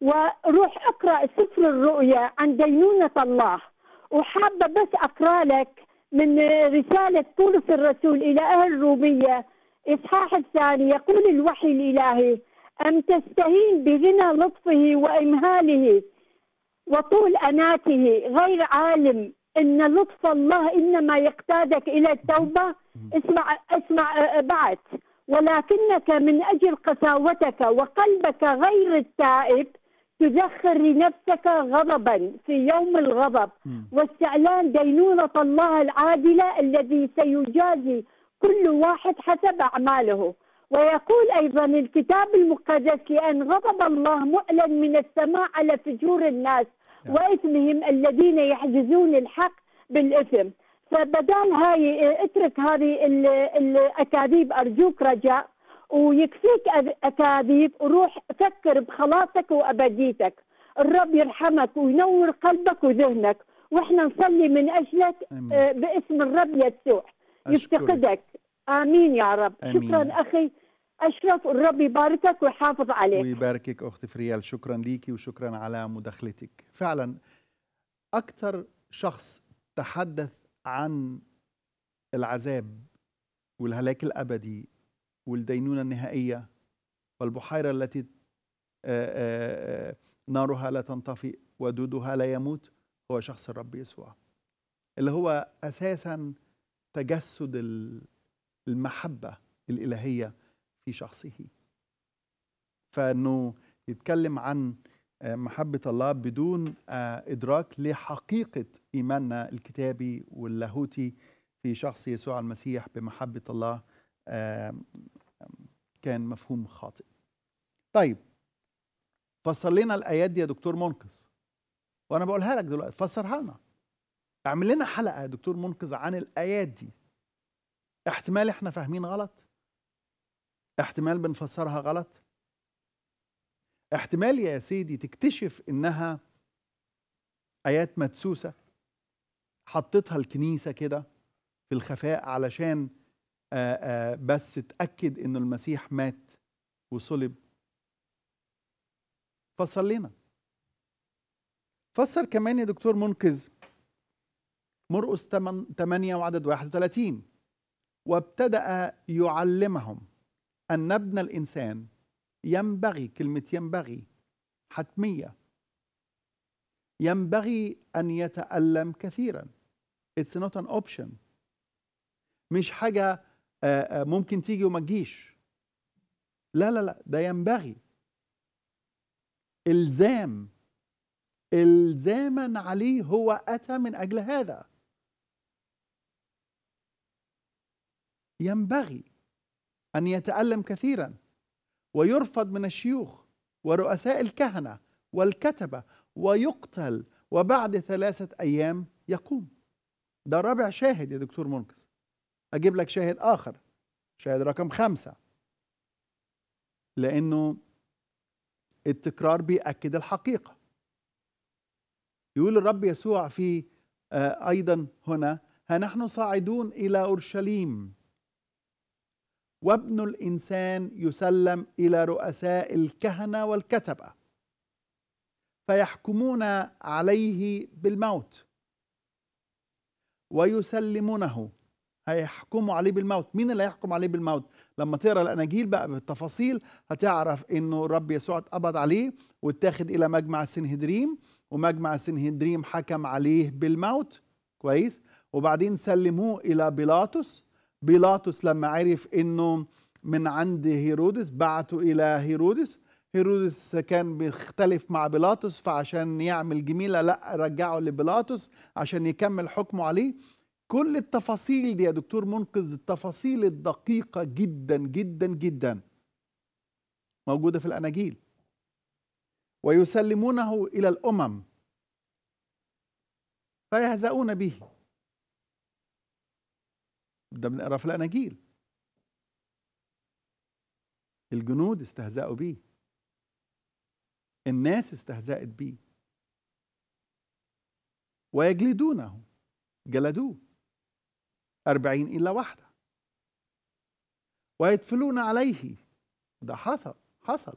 وروح اقرأ سفر الرؤيا عن دينونة الله. وحابة بس أقرأ لك من رسالة بولس الرسول إلى أهل الرومية إصحاح 2 يقول الوحي الإلهي: أم تستهين بغنى لطفه وإمهاله وطول أناته غير عالم إن لطف الله إنما يقتادك إلى التوبة؟ اسمع بعد: ولكنك من أجل قساوتك وقلبك غير التائب تذخر لنفسك غضبا في يوم الغضب واستعلان دينونة الله العادلة الذي سيجازي كل واحد حسب أعماله. ويقول أيضا الكتاب المقدس: لأن غضب الله معلن من السماء على فجور الناس وإثمهم الذين يحجزون الحق بالإثم. فبدال هاي اترك هذه الأكاذيب أرجوك رجاء، ويكفيك أكاذيب وروح فكر بخلاصك وأبديتك. الرب يرحمك وينور قلبك وذهنك، وإحنا نصلي من أجلك باسم الرب يسوع. يفتقدك. آمين يا رب. آمين. شكرا أخي أشرف، الرب يباركك ويحافظ عليك ويباركك. أختي فريال شكرا ليكي وشكرا على مداخلتك. فعلا أكثر شخص تحدث عن العذاب والهلاك الأبدي والدينونة النهائية والبحيرة التي نارها لا تنطفئ ودودها لا يموت هو شخص الرب يسوع، اللي هو أساسا تجسد المحبة الإلهية في شخصه. فإنه يتكلم عن محبة الله بدون إدراك لحقيقة إيماننا الكتابي واللاهوتي في شخص يسوع المسيح بمحبة الله كان مفهوم خاطئ. طيب فسر لنا الايات دي يا دكتور منقذ، وانا بقولها لك دلوقتي، فسرها لنا، اعمل لنا حلقه يا دكتور منقذ عن الايات دي. احتمال احنا فاهمين غلط، احتمال بنفسرها غلط، احتمال يا سيدي تكتشف انها ايات مدسوسه حطتها الكنيسه كده في الخفاء علشان بس تأكد إنه المسيح مات وصلب. فسر لنا. فسر كمان يا دكتور منقذ مرقس 8 وعدد 31: وابتدأ يعلمهم أن ابن الإنسان ينبغي، كلمة ينبغي حتمية، ينبغي أن يتألم كثيرا. It's not an option، مش حاجة ممكن تيجي وما تجيش، لا لا لا، ده ينبغي، إلزام، إلزاما عليه، هو أتى من أجل هذا، ينبغي أن يتألم كثيرا ويرفض من الشيوخ ورؤساء الكهنة والكتبة ويقتل وبعد 3 أيام يقوم. ده رابع شاهد يا دكتور منقذ. أجيب لك شاهد آخر، شاهد رقم 5، لأنه التكرار بيأكد الحقيقة. يقول الرب يسوع في أيضا هنا: ها نحن صاعدون إلى أورشليم، وابن الإنسان يسلم إلى رؤساء الكهنة والكتبة فيحكمون عليه بالموت ويسلمونه. هيحكموا عليه بالموت. مين اللي هيحكم عليه بالموت؟ لما تقرا الاناجيل بقى بالتفاصيل هتعرف انه الرب يسوع اتقبض عليه واتاخد الى مجمع السنهدريم، ومجمع السنهدريم حكم عليه بالموت. كويس؟ وبعدين سلموه الى بيلاتوس. بيلاتوس لما عرف انه من عند هيرودس بعته الى هيرودس. هيرودس كان بيختلف مع بيلاتوس، فعشان يعمل جميله لا رجعه لبيلاتوس عشان يكمل حكمه عليه. كل التفاصيل دي يا دكتور منقذ، التفاصيل الدقيقة جدا جدا جدا موجودة في الأناجيل. ويسلمونه إلى الأمم فيهزؤون به. ده بنقرا في الأناجيل. الجنود استهزأوا به، الناس استهزأت به، ويجلدونه، جلدوه 40 إلا 1، ويدفلون عليه، ده حصل،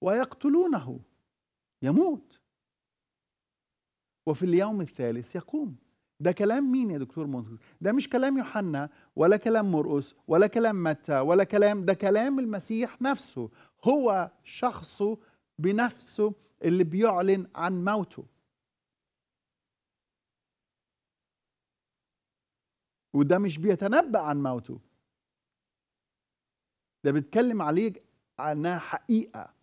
ويقتلونه، يموت، وفي اليوم الثالث يقوم. ده كلام مين يا دكتور منقذ؟ ده مش كلام يوحنا ولا كلام مرقس ولا كلام متى ولا كلام، ده كلام المسيح نفسه، هو شخصه بنفسه اللي بيعلن عن موته. وده مش بيتنبأ عن موته، ده بيتكلم عليه عنها حقيقة.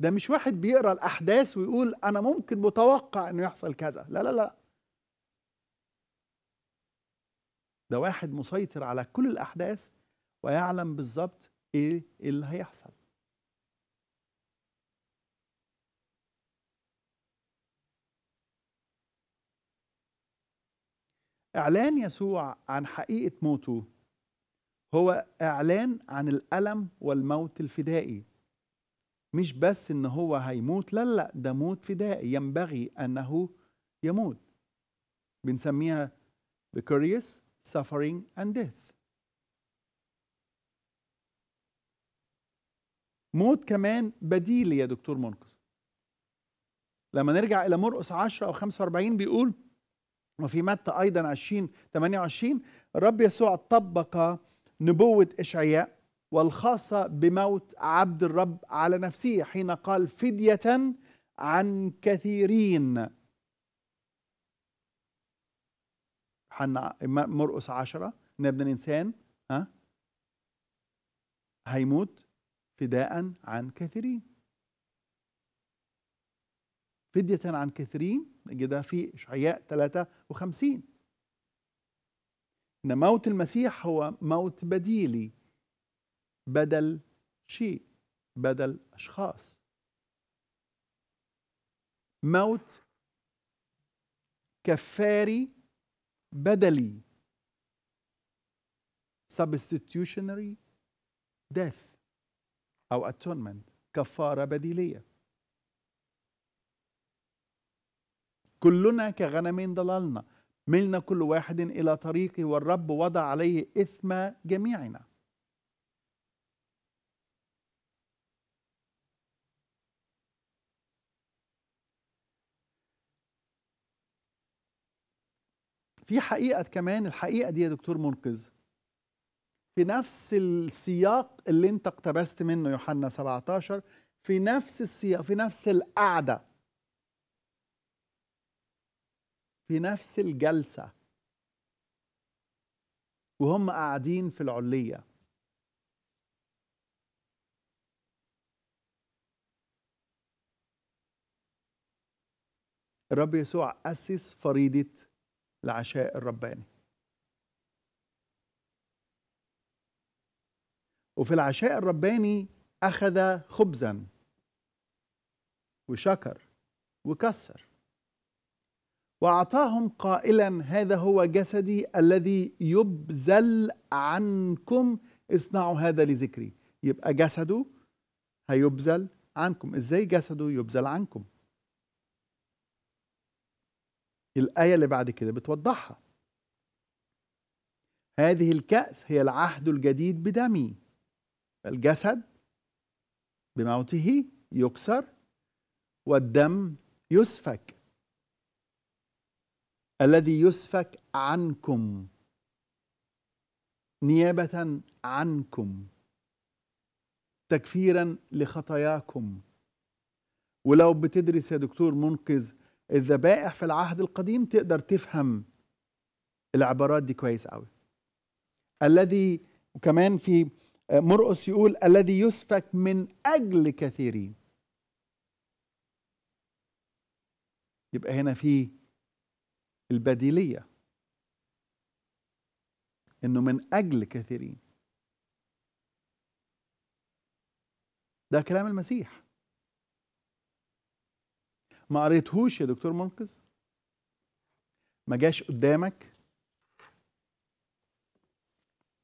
ده مش واحد بيقرأ الأحداث ويقول أنا ممكن متوقع أنه يحصل كذا، لا لا لا، ده واحد مسيطر على كل الأحداث ويعلم بالظبط إيه اللي هيحصل. إعلان يسوع عن حقيقة موته هو إعلان عن الألم والموت الفدائي. مش بس إن هو هيموت، لا لا، ده موت فدائي، ينبغي أنه يموت. بنسميها vicarious suffering and death. موت كمان بديل يا دكتور منقذ. لما نرجع إلى مرقس 10 أو 45 بيقول، وفي متى أيضا 20:28، الرب يسوع طبق نبوة إشعياء والخاصة بموت عبد الرب على نفسه حين قال: فدية عن كثيرين. مرقس 10، إن ابن الإنسان هيموت فداء عن كثيرين، فدية عن كثيرين. ده في إشعياء 53. إن موت المسيح هو موت بديلي بدل شيء، بدل أشخاص. موت كفاري بدلي، substitutionary death أو atonement، كفارة بديلية. كلنا كغنمين ضللنا، ملنا كل واحد إلى طريقه، والرب وضع عليه إثم جميعنا. في حقيقة كمان، الحقيقة دي يا دكتور منقذ في نفس السياق اللي انت اقتبست منه يوحنا 17، في نفس السياق، في نفس القعدة، في نفس الجلسة وهم قاعدين في العلية، الرب يسوع أسس فريضة العشاء الرباني. وفي العشاء الرباني أخذ خبزا وشكر وكسر وأعطاهم قائلا: هذا هو جسدي الذي يبذل عنكم، اصنعوا هذا لذكري. يبقى جسده هيبذل عنكم. إزاي جسده يبذل عنكم؟ الآية اللي بعد كده بتوضحها: هذه الكأس هي العهد الجديد بدمي، الجسد بموته يكسر والدم يسفك، الذي يسفك عنكم نيابة عنكم تكفيرا لخطاياكم. ولو بتدرس يا دكتور منقذ الذبائح في العهد القديم تقدر تفهم العبارات دي كويس قوي. الذي، وكمان في مرقس يقول: الذي يسفك من أجل كثيرين. يبقى هنا في البديلية، إنه من أجل كثيرين. ده كلام المسيح. ما قريتهوش يا دكتور منقذ، ما جاش قدامك،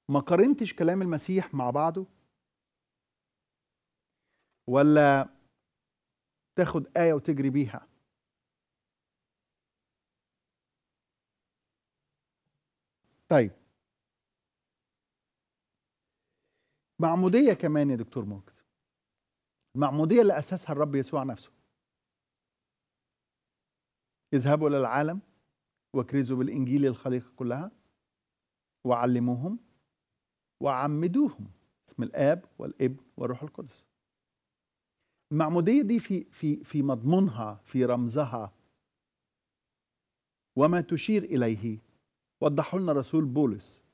ما قارنتش كلام المسيح مع بعضه، ولا تاخد آية وتجري بيها. طيب معمودية كمان يا دكتور منقذ، المعمودية اللي أسسها الرب يسوع نفسه: اذهبوا إلى العالم واكرزوا بالإنجيل الخليقة كلها وعلموهم وعمدوهم باسم الآب والابن والروح القدس. المعمودية دي في مضمونها، في رمزها وما تشير إليه، وضحوا لنا رسول بولس،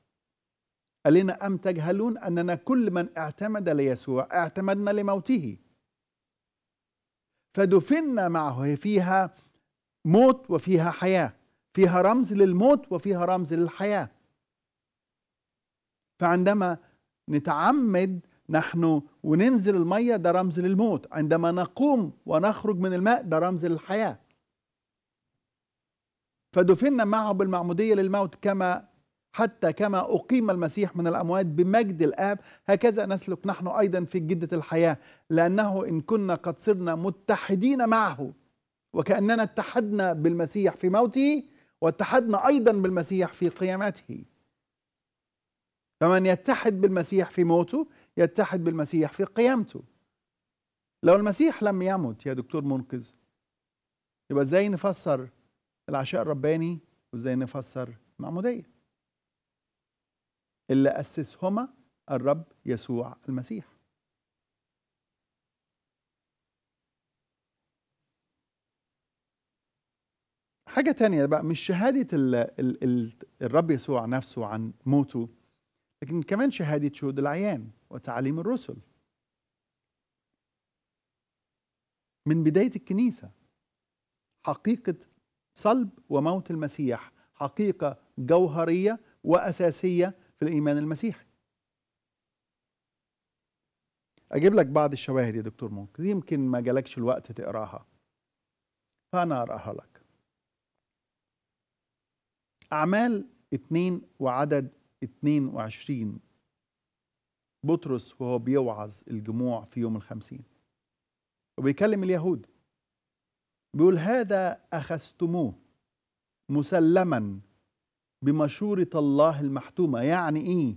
قال لنا: أم تجهلون أننا كل من اعتمد ليسوع اعتمدنا لموته، فدفنا معه. فيها موت وفيها حياة، فيها رمز للموت وفيها رمز للحياة. فعندما نتعمد نحن وننزل المية ده رمز للموت، عندما نقوم ونخرج من الماء ده رمز للحياة. فدفنا معه بالمعمودية للموت، حتى كما أقيم المسيح من الأموات بمجد الآب، هكذا نسلك نحن أيضا في جدة الحياة، لأنه إن كنا قد صرنا متحدين معه، وكأننا اتحدنا بالمسيح في موته واتحدنا أيضا بالمسيح في قيامته. فمن يتحد بالمسيح في موته يتحد بالمسيح في قيامته. لو المسيح لم يمت يا دكتور منقذ، يبقى ازاي نفسر العشاء الرباني وازاي نفسر المعمودية اللي أسسهما الرب يسوع المسيح؟ حاجة تانية بقى، مش شهادة الرب يسوع نفسه عن موته، لكن كمان شهادة شهود العيان وتعليم الرسل من بداية الكنيسة. حقيقة صلب وموت المسيح حقيقة جوهرية وأساسية في الإيمان المسيحي. أجيب لك بعض الشواهد يا دكتور ممكن، يمكن ما جالكش الوقت تقراها فأنا أقراها لك. أعمال 2 وعدد 22، بطرس وهو بيوعظ الجموع في يوم ال50 وبيكلم اليهود بيقول: هذا أخذتموه مسلما بمشورة الله المحتومة. يعني إيه؟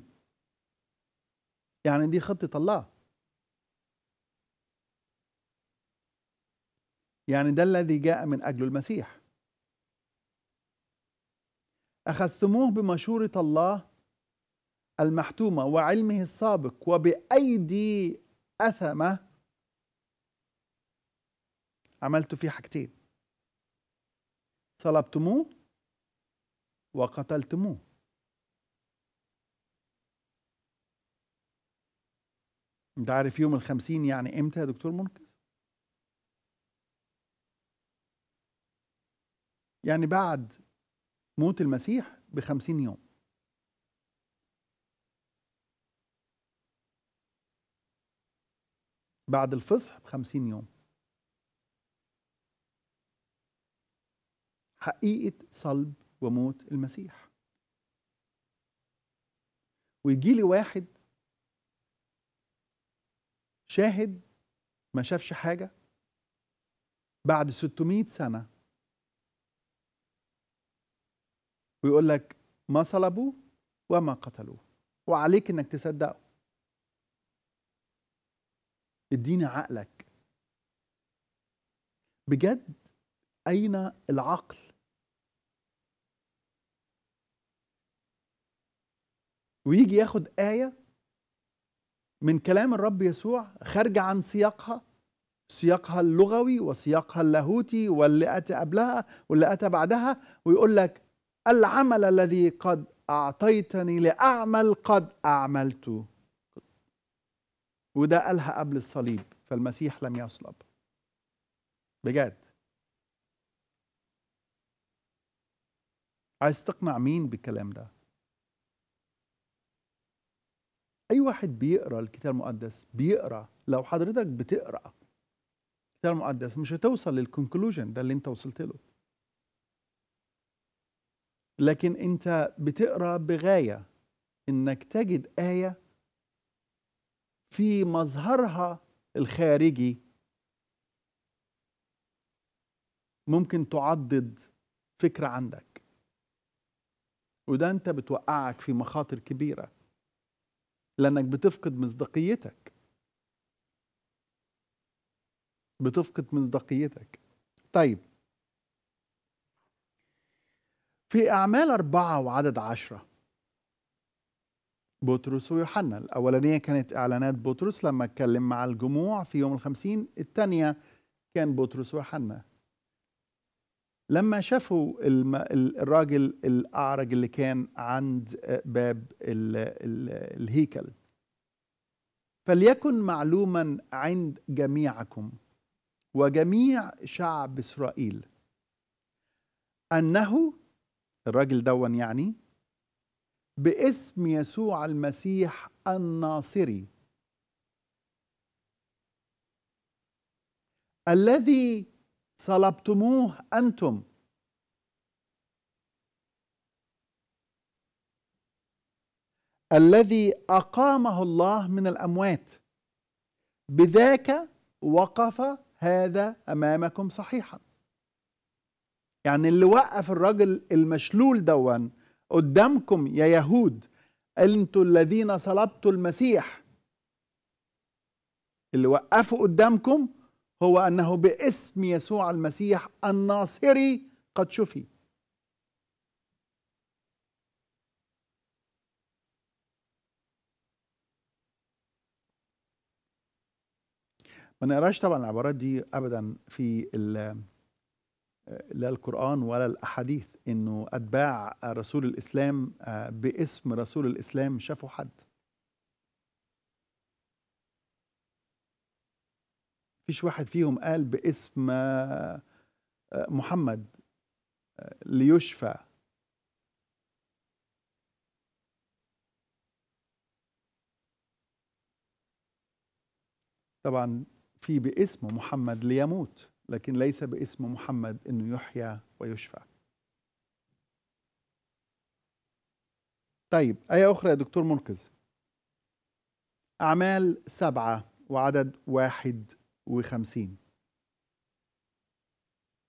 يعني دي خطة الله، يعني ده الذي جاء من أجله المسيح. أخذتموه بمشورة الله المحتومة وعلمه السابق وبأيدي أثمة عملت فيه حاجتين: صلبتموه وقتلتموه. انت عارف يوم ال50 يعني امتى يا دكتور منقذ؟ يعني بعد موت المسيح ب50 يوم. بعد الفصح ب50 يوم. حقيقة صلب وموت المسيح. ويجي لي واحد شاهد ما شافش حاجة بعد 600 سنة ويقول لك ما صلبوه وما قتلوه وعليك انك تصدقه. اديني عقلك بجد، اين العقل؟ ويجي ياخد آية من كلام الرب يسوع خارجة عن سياقها، سياقها اللغوي وسياقها اللاهوتي واللي أتى قبلها واللي أتى بعدها، ويقول لك العمل الذي قد أعطيتني لأعمل قد أعملته. وده قالها قبل الصليب، فالمسيح لم يصلب. بجد عايز تقنع مين بالكلام ده؟ أي واحد بيقرأ الكتاب المقدس بيقرأ. لو حضرتك بتقرأ الكتاب المقدس مش هتوصل للكونكلوجن ده اللي أنت وصلت له، لكن أنت بتقرأ بغاية إنك تجد آية في مظهرها الخارجي ممكن تعضد فكرة عندك، وده أنت بتوقعك في مخاطر كبيرة لأنك بتفقد مصداقيتك. طيب في أعمال 4 وعدد 10، بطرس ويوحنا. الأولانية كانت إعلانات بطرس لما اتكلم مع الجموع في يوم ال50، الثانية كان بطرس ويوحنا لما شافوا الراجل الأعرج اللي كان عند باب الهيكل. فليكن معلوما عند جميعكم وجميع شعب إسرائيل أنه الراجل دون يعني باسم يسوع المسيح الناصري الذي صلبتموه أنتم. الذي أقامه الله من الأموات، بذاك وقف هذا أمامكم صحيحا. يعني اللي وقف الرجل المشلول دون قدامكم يا يهود، أنتوا الذين صلبتوا المسيح، اللي وقفوا قدامكم هو أنه باسم يسوع المسيح الناصري قد شفي. ما نقراش طبعا العبارات دي أبدا في لا القرآن ولا الأحاديث إنه أتباع رسول الإسلام باسم رسول الإسلام شافوا حد. مفيش واحد فيهم قال باسم محمد ليشفى. طبعا في باسم محمد ليموت، لكن ليس باسم محمد أنه يحيى ويشفى. طيب آية أخرى يا دكتور منقذ، أعمال 7 وعدد 51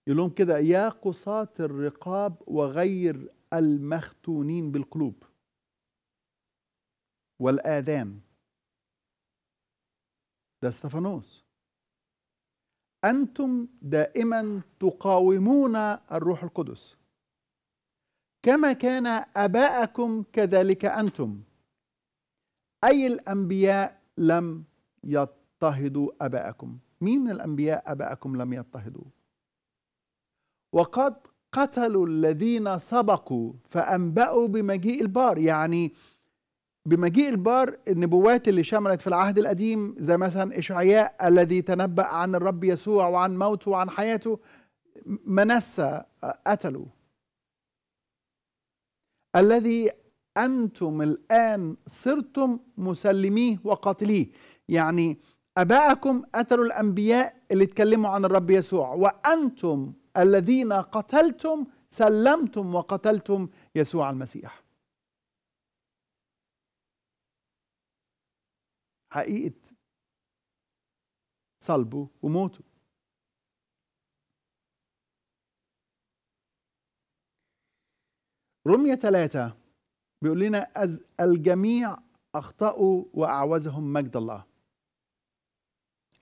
يقولون كده: يا قصاة الرقاب وغير المختونين بالقلوب والآذان. ده استفانوس. أنتم دائما تقاومون الروح القدس كما كان آباءكم كذلك أنتم، أي الأنبياء لم يضطهدوا آباءكم. مين من الأنبياء آباءكم لم يضطهدوا؟ وقد قتلوا الذين سبقوا فأنبأوا بمجيء البار. يعني بمجيء البار النبوات اللي شملت في العهد القديم، زي مثلا إشعياء الذي تنبأ عن الرب يسوع وعن موته وعن حياته، منسى قتلوا. الذي أنتم الآن صرتم مسلميه وقاتليه. يعني آباءكم قتلوا الأنبياء اللي اتكلموا عن الرب يسوع، وأنتم الذين قتلتم سلمتم وقتلتم يسوع المسيح. حقيقة صلبه وموته. رمية 3 بيقول لنا: الجميع أخطأوا وأعوزهم مجد الله،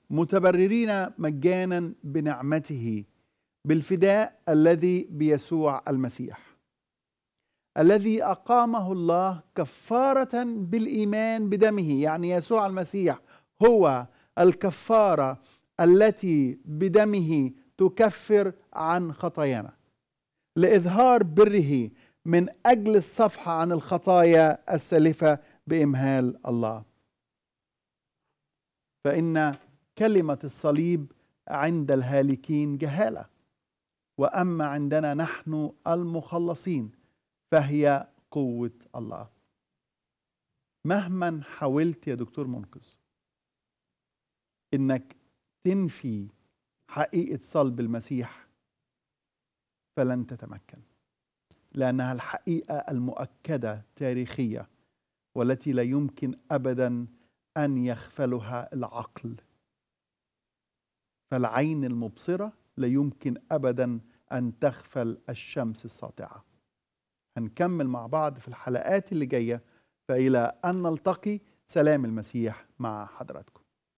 متبررين مجانا بنعمته بالفداء الذي بيسوع المسيح، الذي أقامه الله كفارة بالإيمان بدمه. يعني يسوع المسيح هو الكفارة التي بدمه تكفر عن خطايانا، لإظهار بره من أجل الصفحة عن الخطايا السالفة بإمهال الله. فإن كلمة الصليب عند الهالكين جهالة، وأما عندنا نحن المخلصين فهي قوة الله. مهما حاولت يا دكتور منقذ إنك تنفي حقيقة صلب المسيح فلن تتمكن، لأنها الحقيقة المؤكدة تاريخية والتي لا يمكن أبدا أن يغفلها العقل. فالعين المبصرة لا يمكن أبدا أن تغفل الشمس الساطعة. هنكمل مع بعض في الحلقات اللي جاية، فإلى أن نلتقي سلام المسيح مع حضراتكم.